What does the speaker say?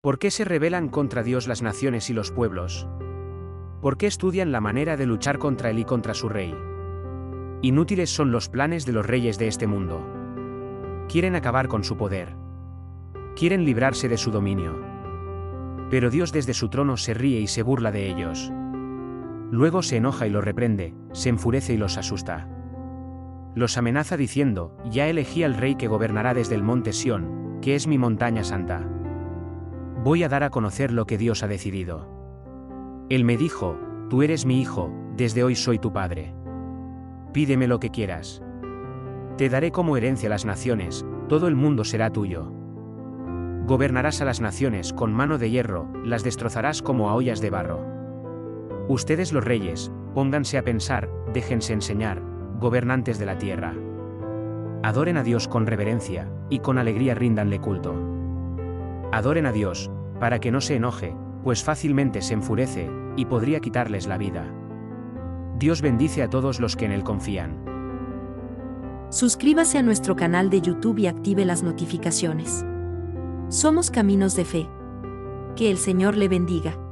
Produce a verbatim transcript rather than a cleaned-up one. ¿Por qué se rebelan contra Dios las naciones y los pueblos? ¿Por qué estudian la manera de luchar contra él y contra su rey? Inútiles son los planes de los reyes de este mundo. Quieren acabar con su poder. Quieren librarse de su dominio. Pero Dios desde su trono se ríe y se burla de ellos. Luego se enoja y los reprende, se enfurece y los asusta. Los amenaza diciendo, ya elegí al rey que gobernará desde el monte Sión, que es mi montaña santa. Voy a dar a conocer lo que Dios ha decidido. Él me dijo, tú eres mi hijo, desde hoy soy tu padre. Pídeme lo que quieras. Te daré como herencia las naciones, todo el mundo será tuyo. Gobernarás a las naciones con mano de hierro, las destrozarás como a ollas de barro. Ustedes los reyes, pónganse a pensar, déjense enseñar, gobernantes de la tierra. Adoren a Dios con reverencia, y con alegría ríndanle culto. Adoren a Dios, para que no se enoje, pues fácilmente se enfurece, y podría quitarles la vida. Dios bendice a todos los que en él confían. Suscríbase a nuestro canal de YouTube y active las notificaciones. Somos Caminos de Fe. Que el Señor le bendiga.